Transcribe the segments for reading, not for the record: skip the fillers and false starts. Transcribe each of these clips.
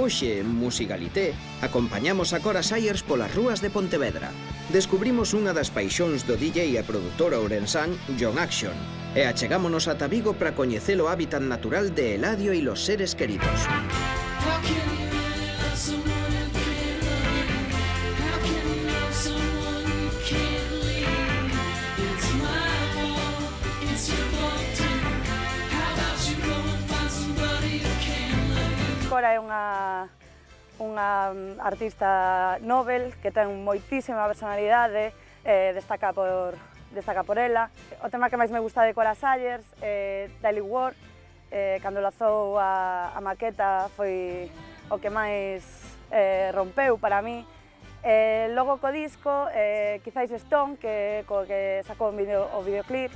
Hoxe, en Musicalité, acompañamos a Cora Sayers polas rúas de Pontevedra. Descubrimos unha das paixóns do DJ e produtora ourensán John Action e achegámonos ata Vigo para coñecer o hábitat natural de Eladio e os seres queridos. Cora é unha artista Nobel que ten moitísima personalidade, destaca por ela. O tema que máis me gusta de Cora Sayers é Daily War. Cando lazou a maqueta foi o que máis rompeu para mí. Logo co disco, quizáis Stone, co que sacou o videoclip,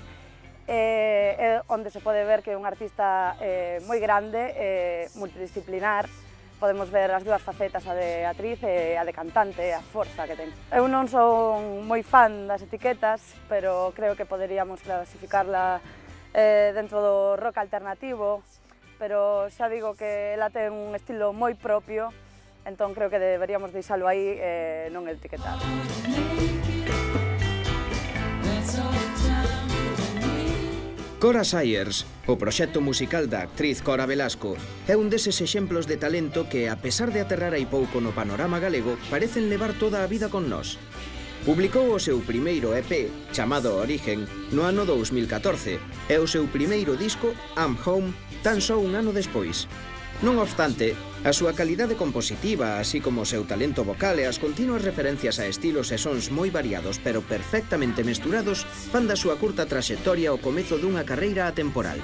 onde se pode ver que é un artista moi grande, multidisciplinar. Podemos ver as dúas facetas, a de actriz e a de cantante, a forza que ten. Eu non son moi fan das etiquetas, pero creo que poderíamos clasificarla dentro do rock alternativo, pero xa digo que ela ten un estilo moi propio, entón creo que deberíamos deixalo aí e non etiquetado. Cora Sayers, o proxecto musical da actriz Cora Velasco, é un deses exemplos de talento que, a pesar de aterrar aí pouco no panorama galego, parecen levar toda a vida con nós. Publicou o seu primeiro EP, chamado Origen, no ano 2014, e o seu primeiro disco, At Home, tan só un ano despois. Non obstante, a súa calidade compositiva, así como o seu talento vocal e as continuas referencias a estilos e sons moi variados pero perfectamente mesturados fan da súa curta traxectoria o comezo dunha carreira atemporal.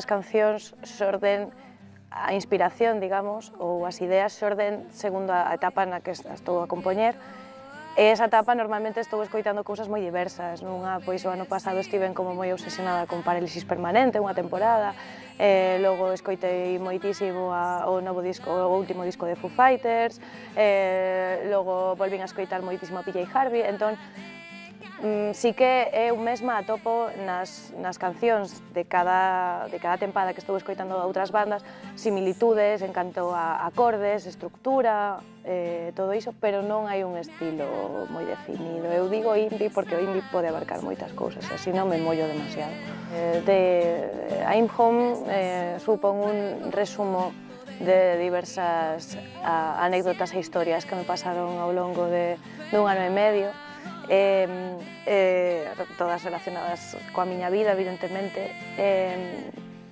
As cancións xorden a inspiración, digamos, ou as ideas xorden segundo a etapa na que estou a compoñer. E esa etapa normalmente estou escoitando cousas moi diversas. Nunha, pois, o ano pasado estiven como moi obsesionada con Parálisis Permanente, unha temporada, logo escoitei moitísimo o novo disco, o último disco de Foo Fighters, logo volvín a escoitar moitísimo a PJ Harvey, entón, sí que eu mesma atopo nas cancións de cada tempada que estou escoitando a outras bandas similitudes en canto a acordes, estructura, todo iso, pero non hai un estilo moi definido. Eu digo indie porque o indie pode abarcar moitas cousas, así non me mollo demasiado. I'm Home supón un resumo de diversas anécdotas e historias que me pasaron ao longo de un ano e medio, todas relacionadas coa miña vida, evidentemente.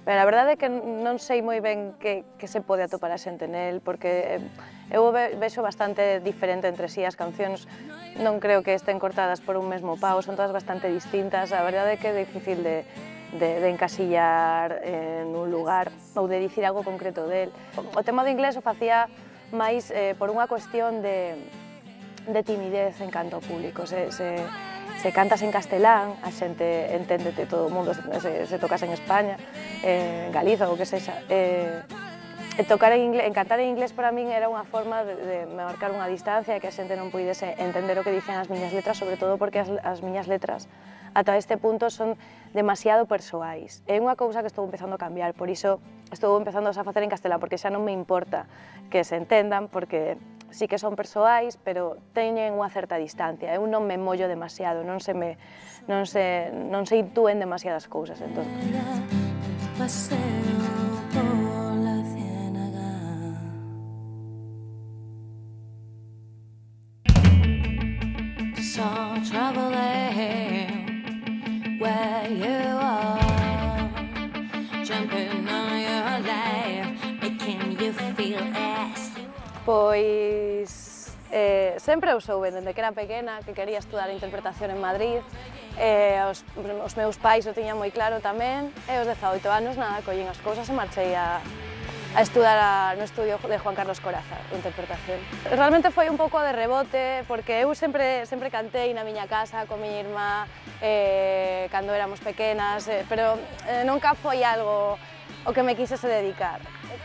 Pero a verdade é que non sei moi ben que se pode atopar a xente nel, porque eu vexo bastante diferente entre si as cancións, non creo que estén cortadas por un mesmo pau, son todas bastante distintas, a verdade é que é difícil de de encasillar en un lugar ou de dicir algo concreto del. O tema do inglés o facía máis por unha cuestión de timidez en canto ao público. Se cantas en castelán, a xente enténdete todo o mundo, se tocas en España, en Galiza ou o que sexa. Cantar en inglés para min era unha forma de marcar unha distancia e que a xente non puidese entender o que dicían as miñas letras, sobre todo porque as miñas letras ata este punto son demasiado persoais. É unha cousa que estou empezando a cambiar, por iso estou empezando a facer en castelán, porque xa non me importa que se entendan, porque sí que son persoais, pero teñen unha certa distancia. Eu non me mollo demasiado, non se intúen demasiadas cousas. Entón, paseo por la ciénaga. So traveling where you are, jumping on your life, making you feel as. Pois sempre eu souben, dende que era pequena, que quería estudar interpretación en Madrid. Os meus pais o tiñan moi claro tamén. E aos 18 anos, nada, collín as cousas e marchei a estudar no estudio de Juan Carlos Corazas, interpretación. Realmente foi un pouco de rebote, porque eu sempre cantei na miña casa, con miña irmá, cando éramos pequenas, pero nunca foi algo o que me quisese dedicar.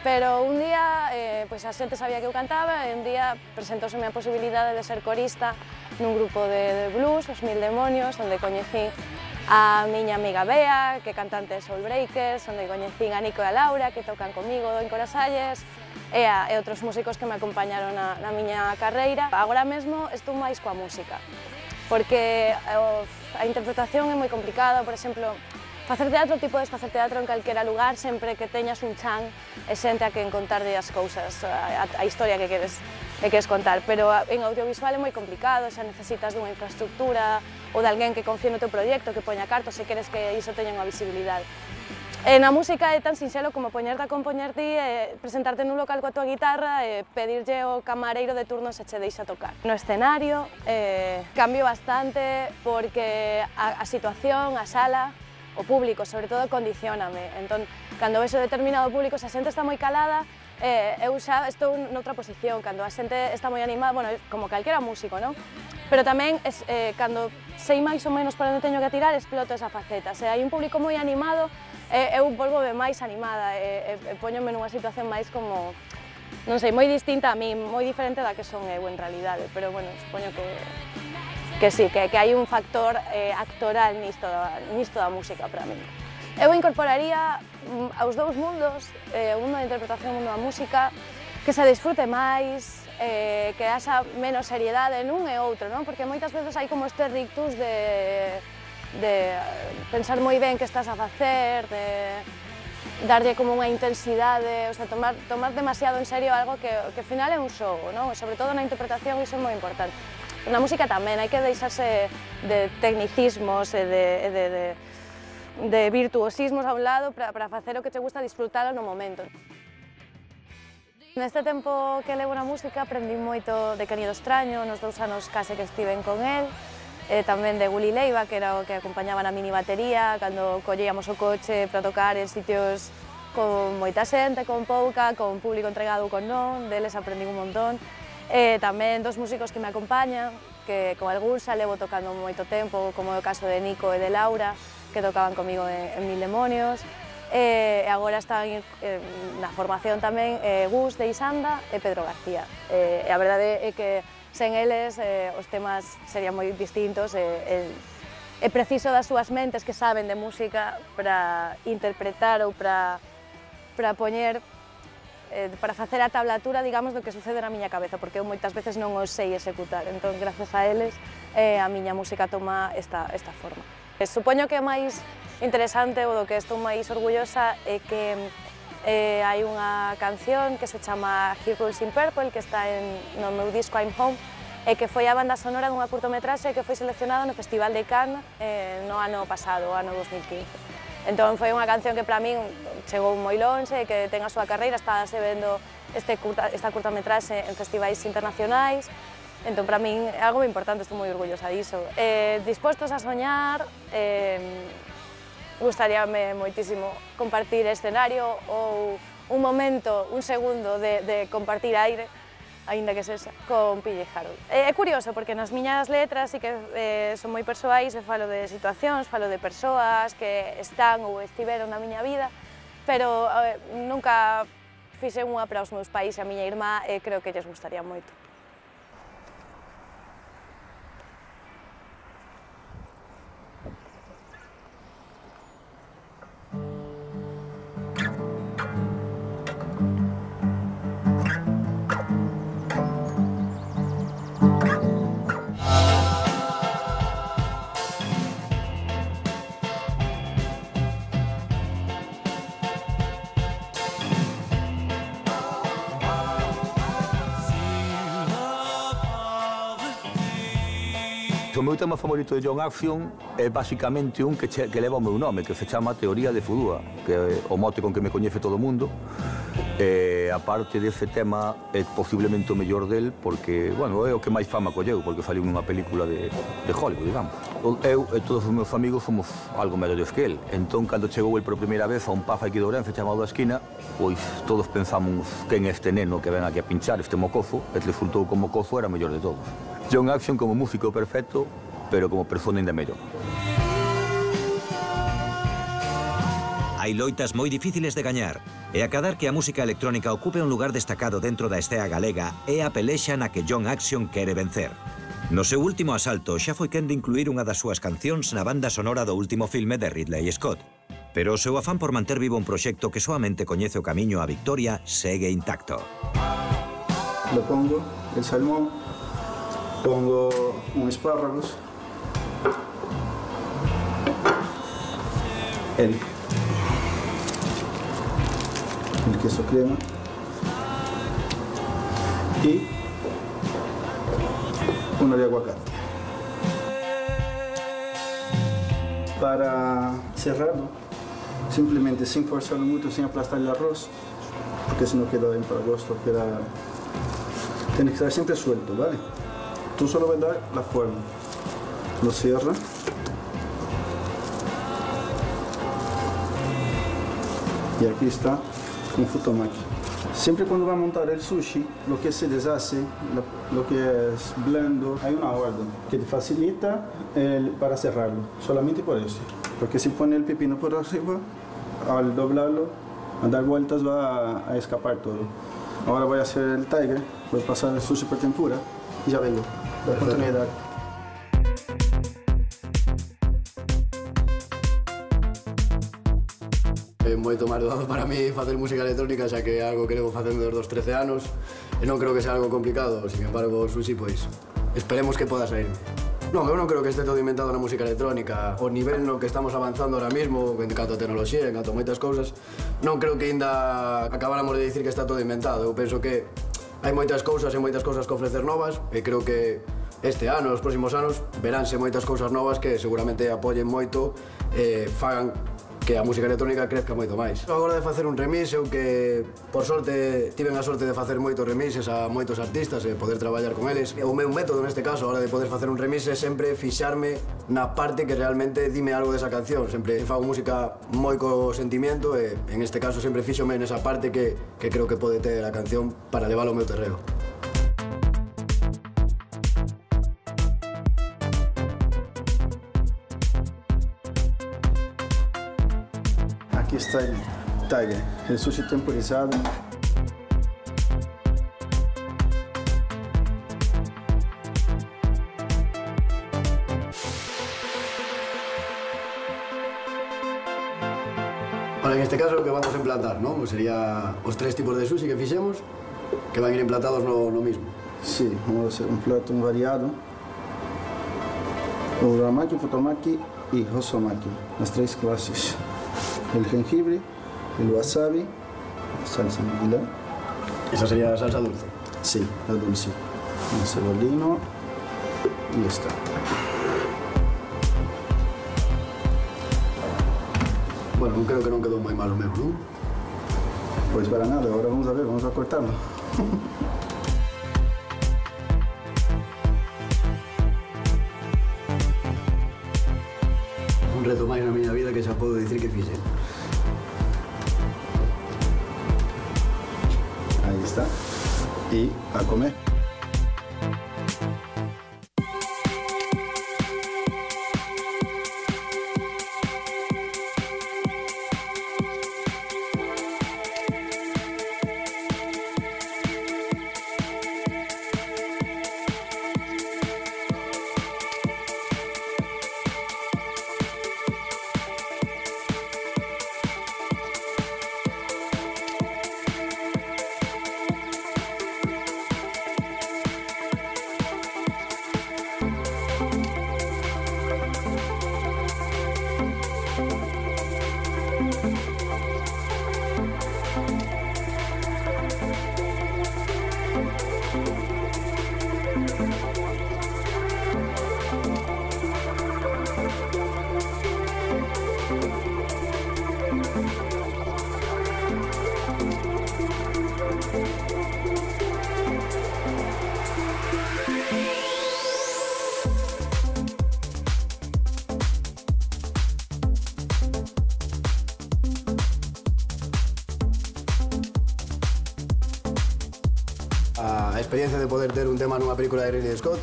Pero un día, pois a xente sabía que eu cantaba, e un día presentouseme a posibilidade de ser corista nun grupo de blues, Os Mil Demonios, onde coñecí a miña amiga Bea, que é cantante de Soul Breakers, onde coñecí a Nico e a Laura, que tocan comigo en Corazalles, e outros músicos que me acompañaron na miña carreira. Agora mesmo estou máis coa música, porque a interpretación é moi complicada. Por exemplo, facer teatro, ti podes facer teatro en calquera lugar, sempre que teñas un chan e xente a que encontarlle as cousas, a historia que queres contar. Pero en audiovisual é moi complicado, xa necesitas dunha infraestructura ou de alguén que confíe no teu proxecto, que poña cartos, se queres que iso teña unha visibilidade. Na música é tan sinxelo como poñerte a compoñer ti, presentarte nun local coa túa guitarra e pedirlle ao camareiro de turno se che deixa tocar. No escenario cambio bastante, porque a situación, a sala, o público, sobre todo, condicioname. Entón, cando vexo determinado público, se a xente está moi calada, eu xa estou noutra posición. Cando a xente está moi animada, bueno, como calquera músico, non? Pero tamén, cando sei máis ou menos para onde teño que atirar, exploto esa faceta. Se hai un público moi animado, eu volvome máis animada, poñome nunha situación máis como, non sei, moi distinta a mí, moi diferente da que son eu, en realidade. Pero, bueno, supoño que sí, que hai un factor actoral nisto da música para min. Eu incorporaría aos dous mundos, o mundo da interpretación e o mundo da música, que se disfrute máis, que haxa menos seriedade nun e outro, non? Porque moitas veces hai como este rictus de pensar moi ben que estás a facer, de darlle como unha intensidade, o sea, tomar demasiado en serio algo que ao final é un xogo, non? E sobre todo na interpretación iso é moi importante. Na música tamén hai que deixarse de tecnicismos e de virtuosismos a un lado para facer o que te gusta, disfrutalo no momento. Neste tempo que levo na música aprendí moito de Canido Estraño, nos 2 anos case que estiven con el, tamén de Guli Leiva, que era o que acompañaba na mini batería, cando collíamos o coche para tocar en sitios con moita xente, con pouca, con público entregado ou con non, deles aprendí un montón. Tamén 2 músicos que me acompañan, que con algún xa levo tocando moito tempo, como é o caso de Nico e de Laura, que tocaban comigo en Mil Demonios. E agora están na formación tamén Gus de Isanda e Pedro García. A verdade é que sen eles os temas serían moi distintos. É preciso das súas mentes que saben de música para interpretar ou para poñer, para facer a tablatura, digamos, do que sucede na miña cabeza, porque eu moitas veces non os sei executar. Entón, gracias a eles, a miña música toma esta forma. Supoño que é máis interesante, ou do que estou máis orgullosa, é que hai unha canción que se chama Here Rules in Purple, que está no meu disco I'm Home, e que foi a banda sonora dunha curtometraxe que foi seleccionada no Festival de Cannes no ano pasado, o ano 2015. Entón, foi unha canción que para min chegou moi lonxe, que ten a súa carreira, está se vendo esta curtametraxe en festivais internacionais. Entón, para min é algo moi importante, estou moi orgullosa diso. Dispostos a soñar, gustaríame moitísimo compartir escenario ou un momento, un segundo de compartir aire, ainda que sexa, con Pille e Harold. É curioso, porque nas miñas letras sí que son moi persoais, e falo de situacións, falo de persoas que están ou estiveron na miña vida, pero nunca fixe unha para os meus pais e a miña irmá, e creo que lles gustaría moito. O meu tema favorito de John Action é basicamente un que leva o meu nome, que se chama Teoría de Fudúa, que é o mote con que me coñece todo o mundo. A parte dese tema é posiblemente o mellor del, porque, bueno, é o que máis fama colleu, porque saliu nunha película de Hollywood, digamos. Eu e todos os meus amigos somos algo mellores que el. Entón, cando chegou el por primeira vez a un pub aquí de Ourense chamado La Esquina, pois todos pensamos que en este neno que ven aquí a pinchar, este mocozo, e resultou como mocozo era o mellor de todos. John Action como músico perfecto, pero como persona ainda mellor. Hai loitas moi difíciles de gañar, e acadar que a música electrónica ocupe un lugar destacado dentro da escena galega é a pelexa na que John Action quere vencer. No seu último asalto xa foi quen de incluir unha das súas cancións na banda sonora do último filme de Ridley Scott, pero o seu afán por manter vivo un proxecto que soamente coñece o camiño á victoria segue intacto. Le pongo el salmón, pongo unos espárragos, el queso crema y uno de aguacate. Para cerrarlo, simplemente sin forzarlo mucho, sin aplastar el arroz, porque si no queda bien para el gusto, queda... Tiene que estar siempre suelto, ¿vale? Tú solo vas a dar la forma. Lo cierra. Y aquí está un futomaki. Siempre cuando va a montar el sushi, lo que se deshace, lo que es blando, hay una orden que te facilita para cerrarlo. Solamente por eso. Porque si pone el pepino por arriba, al doblarlo, al dar vueltas va a escapar todo. Ahora voy a hacer el tiger, voy a pasar el sushi por tempura. Y ya vengo, la oportunidad. É moito máis doado para mí facer música electrónica, xa que é algo que levo facendo desde os 13 anos, e non creo que sea algo complicado, sin embargo, o sushi, pois, esperemos que poda saírme. Non, eu non creo que este todo inventado na música electrónica. O nivel no que estamos avanzando ahora mismo, en canto a tecnoloxía, en canto a moitas cousas, non creo que ainda acabáramos de dicir que está todo inventado. Eu penso que hai moitas cousas e moitas cousas que ofrecer novas, e creo que este ano, nos próximos anos, veránse moitas cousas novas que seguramente apoyen moito e fagan que a música electrónica crezca moito máis. Agora de facer un remix, eu que, por sorte, tiven a sorte de facer moitos remixes a moitos artistas e poder traballar con eles. O meu método, neste caso, a hora de poder facer un remix é sempre fixarme na parte que realmente dime algo desa canción. Sempre fago música moi co sentimiento e, en este caso, sempre fixome nesa parte que creo que pode ter a canción para levar o meu terreo. Aquí está el tiger, el sushi temporizado. Ahora, en este caso, lo que vamos a emplatar, ¿no? Pues sería los tres tipos de sushi que fixemos, que van a ir emplatados lo mismo. Sí, vamos a hacer un plato variado. Uramaki, futomaki y hosomaki, las tres clases. El jengibre, el wasabi, la salsa anguila. ¿Esa sería la salsa dulce? Sí, la dulce. Un cebolino y esta. Bueno, creo que no quedó muy malo, ¿no? Pues para nada, ahora vamos a ver, vamos a cortarlo. un reto máis na miña vida que xa podo dicir que fixe. Aí está. E a comer. De poder ter un tema nunha película de Ridley Scott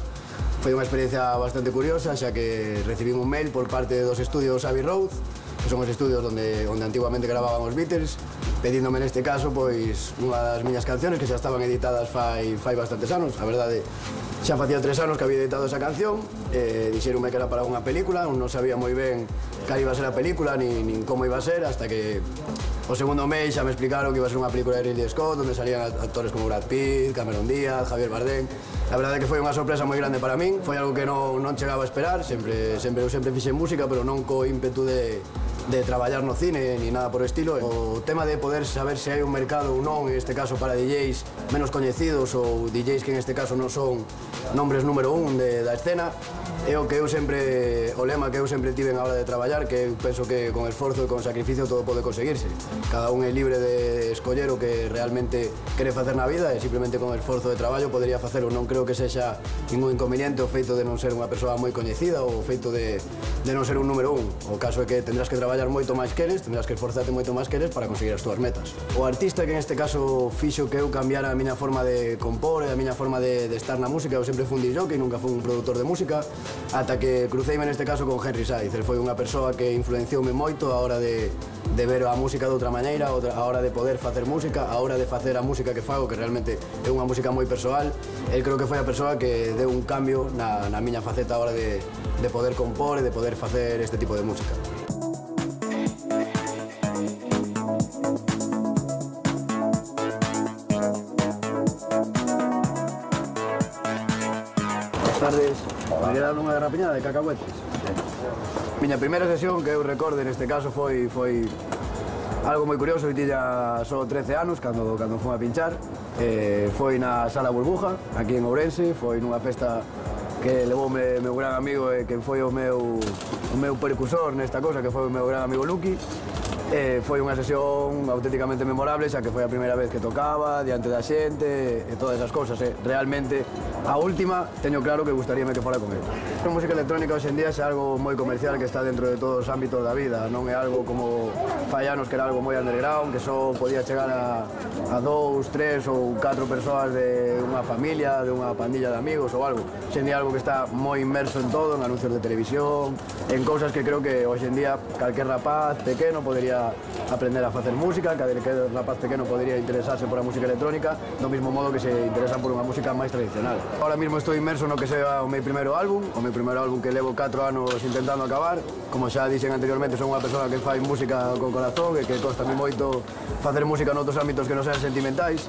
foi unha experiencia bastante curiosa, xa que recibimos un mail por parte dos estudios AVI-ROAD, que son os estudios onde antiguamente gravaban os Beatles, pedíndome neste caso pois unha das miñas canciones que xa estaban editadas fai bastantes anos, a verdade xa facía 3 anos que había editado esa canción. Dixeronme que era para unha película, non sabía moi ben cal iba a ser a película nin como iba a ser, hasta que o segundo mes xa me explicaron que iba a ser unha película de Ridley Scott onde salían actores como Brad Pitt, Cameron Díaz, Javier Bardem. A verdade é que foi unha sorpresa moi grande para min, foi algo que non chegaba a esperar, eu sempre fixe música, pero non co ímpetu de traballar no cine ni nada por o estilo. O tema de poder saber se hai un mercado ou non, en este caso para DJs menos coñecidos ou DJs que en este caso non son nombres número 1 da escena, é o que eu sempre, o lema que eu sempre tiven a hora de traballar, que eu penso que con esforzo e con sacrificio todo pode conseguirse. Cada un é libre de escoller o que realmente quere facer na vida e simplemente con esforzo de traballo podería facelo. Non creo que sexa ningún inconveniente o feito de non ser unha persoa moi coñecida ou o feito de non ser un número 1. O caso é que tendrás que traballar moito máis que eres, tendrás que esforzarte moito máis que eres para conseguir as túas metas. O artista que en este caso fixo que eu cambiara a miña forma de compor e a miña forma de estar na música, eu sempre fui un DJ, nunca fui un produtor de música, ata que cruceime neste caso con Henry Sáiz. Ele foi unha persoa que influencioume moito a hora de ver a música de outra maneira, a hora de poder facer música, a hora de facer a música que fago, que realmente é unha música moi persoal. Ele creo que foi a persoa que deu un cambio na miña faceta a hora de poder compor e de poder facer este tipo de música. Boas tardes. Me quedan unha garrapiñada de cacahuetes. Miña primeira sesión que eu recorde neste caso foi algo moi curioso. Eu tiña só 13 anos cando fui a pinchar. Foi na Sala Burbuja, aquí en Ourense. Foi nunha festa que levou o meu gran amigo e que foi o meu percusor nesta cosa, que foi o meu gran amigo Lucky. Foi unha sesión auténticamente memorable, xa que foi a primeira vez que tocaba diante da xente e todas esas cosas. Realmente a última teño claro que gustaríame que fora con ele. A música electrónica hoxendía é algo moi comercial que está dentro de todos os ámbitos da vida. Non é algo como fai anos que era algo moi underground, que só podía chegar a 2, 3 ou 4 persoas de unha familia, de unha pandilla de amigos ou algo. Hoxendía é algo que está moi inmerso en todo, en anuncios de televisión, en cousas que creo que hoxendía calquer rapaz pequeno podería aprender a facer música, que rapaz pequeno podería interesarse por a música electrónica do mismo modo que se interesan por unha música máis tradicional. Ahora mismo estou inmerso no que sea o meu primeiro álbum que levo 4 anos intentando acabar. Como xa dixen anteriormente, son unha persoa que fai música con corazón e que costa moito facer música noutros ámbitos que non sean sentimentais.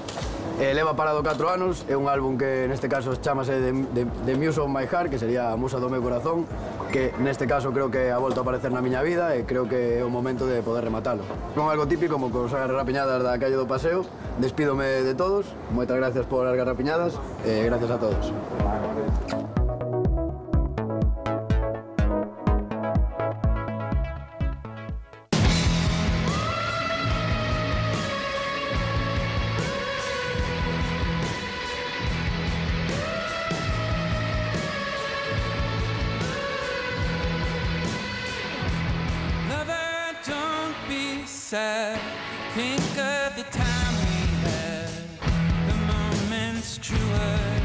Leva parado 4 anos, é un álbum que neste caso chamase The Muse of My Heart, que sería a musa do meu corazón, que neste caso creo que ha volto a aparecer na miña vida e creo que é o momento de poder rematalo. Non algo típico como cos agarrapiñadas da calle do Paseo, despídome de todos, moitas gracias por as agarrapiñadas e gracias a todos. sad. Think of the time we had, the moments truer.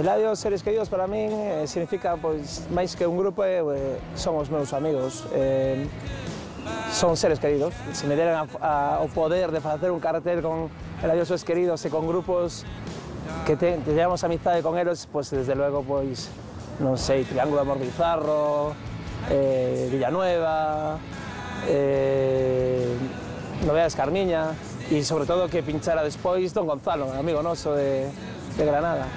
Eladio e os seres queridos para min significa, pois, máis que un grupo, son os meus amigos. Son seres queridos. Se me deran o poder de facer un cartel con Eladio e os seres queridos e con grupos que teñamos amizade con eles, pois, desde luego, pois, non sei, Triángulo Amor de Izarro, Villanueva, Novea Escarmiña, e sobre todo que pinchara despois Don Gonzalo, amigo noso de Granada.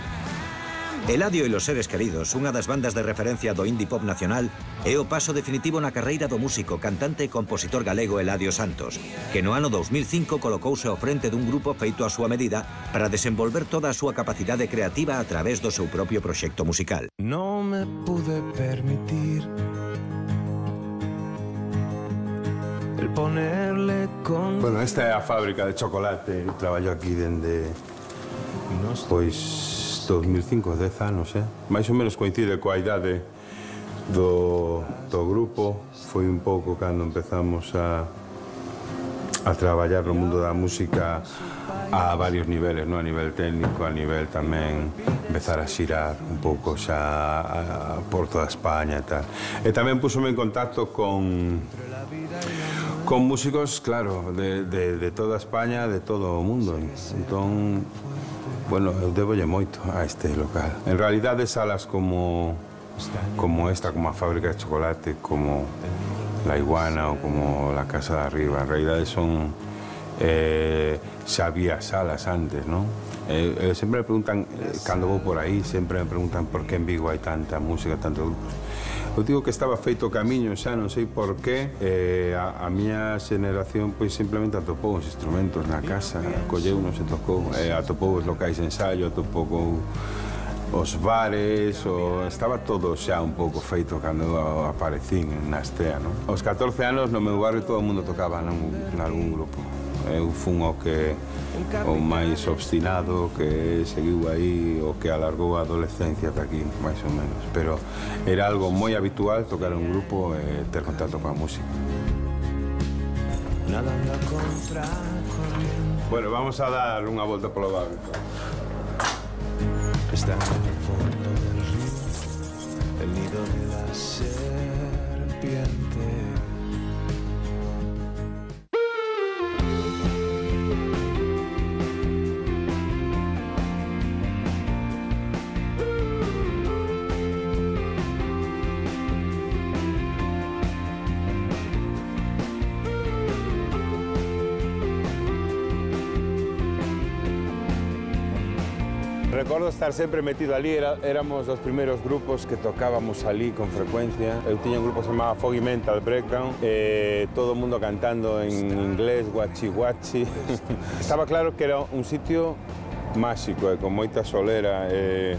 Eladio e os seres queridos, unha das bandas de referencia do indie pop nacional, é o paso definitivo na carreira do músico, cantante e compositor galego Eladio Santos, que no ano 2005 colocouse ao frente dun grupo feito á súa medida para desenvolver toda a súa capacidade creativa a través do seu propio proxecto musical. Non me pude permitir el ponerle con... Bueno, esta é a fábrica de chocolate. Traballo aquí dende, pois, 2005, 10 anos, máis ou menos coincide coa idade do grupo. Foi un pouco cando empezamos a traballar no mundo da música a varios niveles, a nivel técnico, a nivel tamén empezar a xirar un pouco xa por toda España e tal. E tamén púsome en contacto con músicos, claro, de toda España, de todo o mundo. Entón, bueno, eu debolle moito a este local. En realidade, salas como esta, como a fábrica de chocolate, como La Iguana ou como La Casa de Arriba, en realidade son... xa había salas antes, non? Sempre me preguntan, cando vou por aí, sempre me preguntan por que en Vigo hai tanta música, tantos grupos. Eu digo que estaba feito o camiño, xa non sei por que. A miña xeneración, pois, simplemente atopou os instrumentos na casa, colleu unos e tocou, atopou os locais de ensaio, atopou os bares, estaba todo xa un pouco feito cando aparecín na estea, non? Aos 14 anos, no meu barrio, todo o mundo tocaba nalgún grupo. Eu fun o máis obstinado, que seguiu aí, o que alargou a adolescencia ata aquí, máis ou menos. Pero era algo moi habitual tocar un grupo e ter contacto coa música. Bueno, vamos a dar unha volta polo barrio. Está no fondo del río, el nido de la serpiente. Recordo estar sempre metido ali, éramos os primeiros grupos que tocábamos ali con frecuencia. Eu tiña un grupo chamado Foggy Mental Breakdown, todo o mundo cantando en inglés, guachi guachi. Estaba claro que era un sitio máxico, con moita solera e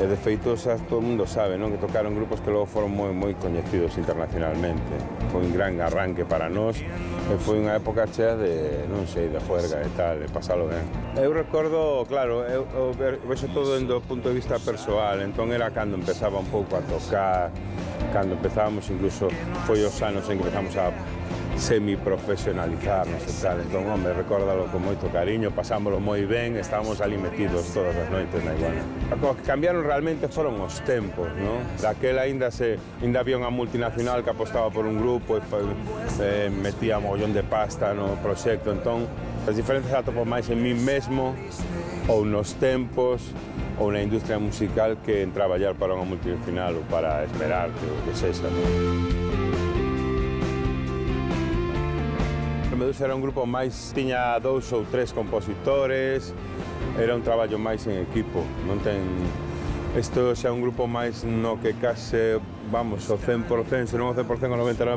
de feito todo o mundo sabe que tocaron grupos que logo foron moi coñecidos internacionalmente. Foi un gran arranque para nós. Foi unha época chea de, non sei, de juerga e tal, de pasalo ben. Eu recordo, claro, eu vexo todo do punto de vista persoal, entón era cando empezaba un pouco a tocar, cando empezábamos, incluso foi os anos en que empezamos a semiprofesionalizarnos e tal. Entón, hombre, recórdalo con moito cariño, pasámoslo moi ben, estábamos ali metidos todas as noites na Iguana. O que cambiaron realmente foron os tempos, non? Daquela ainda había unha multinacional que apostaba por un grupo e metía mogollón de pasta no proxecto. Entón, as diferencias atopo máis en mí mesmo ou nos tempos ou na industria musical que en traballar para unha multinacional ou para esperar que sexa. Medusa era un grupo máis, tiña 2 ou 3 compositores, era un traballo máis en equipo. Non ten... Isto xa un grupo máis no que case, vamos, o 100%, se non o 100%, o 99%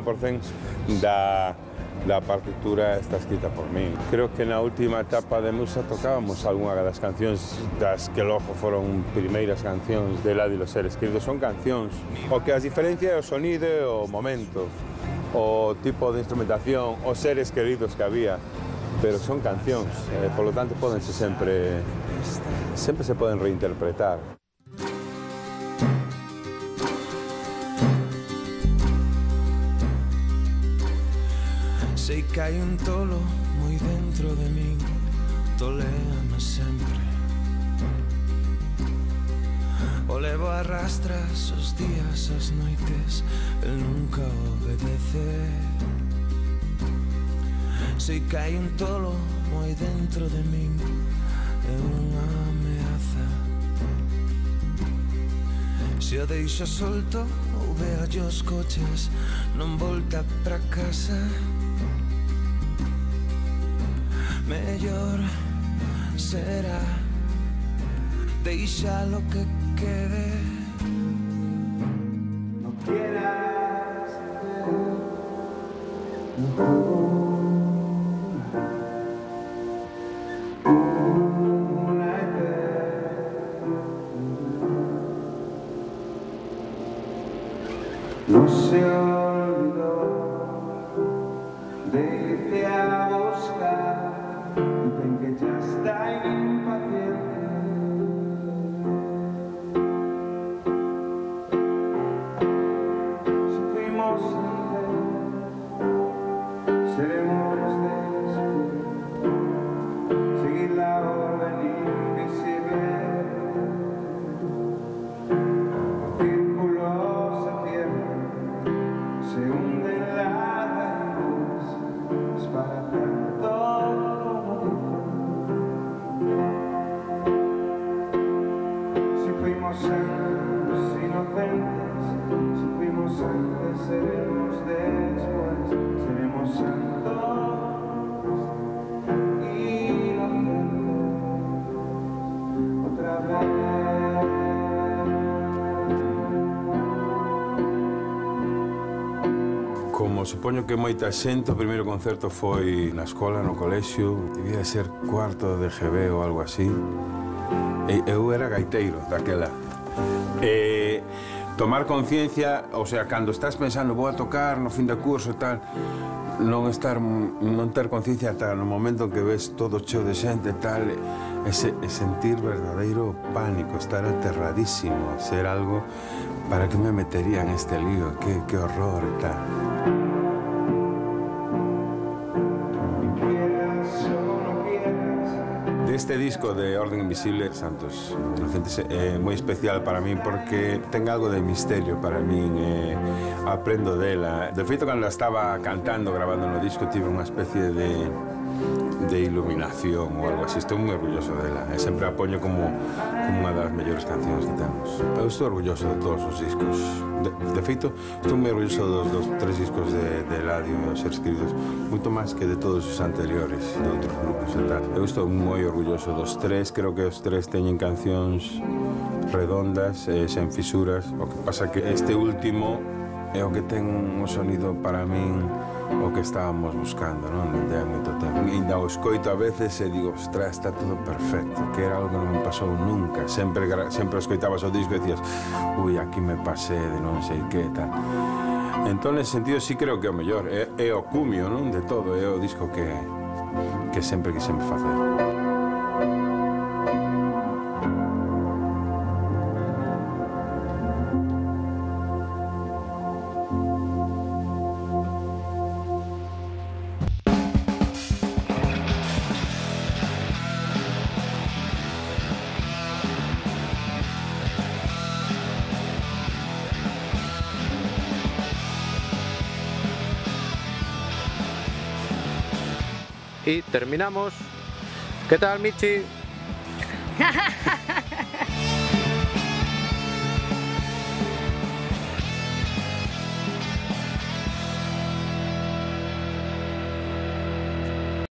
da partitura está escrita por mí. Creo que na última etapa de Medusa tocábamos algunha das cancións das que logo foron primeiras cancións de Eladio e os seres queridos. Son cancións. O que as diferencia é o sonido e o momento, o tipo de instrumentación, os seres queridos que había, pero son cancións, por lo tanto, pódense sempre se poden reinterpretar. Sei que hai un tolo moi dentro de min, toléame sempre. O levo arrastras os días, as noites, el nunca obedece. Sei que hai un tolo moi dentro de min, é unha ameaza. Se o deixo solto ou veo os coches, non volta pra casa. Mellor será deixa lo que quede. No quieras no se olvidó de irte a buscar. Ya está impaciente. Si fuimos antes, seremos después. Seguir la orden invisible. El círculo se pierde, se hunde en la luz. Es para tanto. Si fuimos antes, seremos después. Seremos santos y inocentes otra vez. Como supoño que moita xente, o primeiro concerto foi na escola, no colexio. Debía ser cuarto de GB ou algo así. Eu era gaiteiro daquela. Tomar conciencia, o sea, cando estás pensando vou a tocar no fin de curso e tal, non ter conciencia ata no momento que ves todo cheo de xente e tal, e sentir verdadeiro pánico, estar aterradísimo, ser algo para que me metería en este lío, que horror e tal. Este disco de Orden Invisible, Santos Inocentes, é moi especial para min porque ten algo de misterio para min, aprendo dela. De feito, cando estaba cantando, grabando no disco, tive unha especie de iluminación ou algo así. Estou moi orgulloso dela. Sempre a poño como unha das mellores cancións que temos. Eu estou orgulloso de todos os discos. De feito, estou moi orgulloso dos tres discos de Eladio e os seres queridos, moito máis que de todos os anteriores, de outros grupos e tal. Eu estou moi orgulloso dos tres, creo que os tres teñen cancións redondas, sen fisuras. O que pasa que este último é o que ten un sonido para min o que estábamos buscando, non? Dende hai moito tempo. Ainda o escoito a veces e digo, ostras, está todo perfecto, que era algo que non me pasou nunca. Sempre escoitabas o disco e decías, ui, aquí me pasé de non sei que, tal. Entón, nese sentido, sí creo que é o mellor. É o cumio, non? De todo, é o disco que sempre quise facer. Y terminamos. ¿Qué tal, Michi?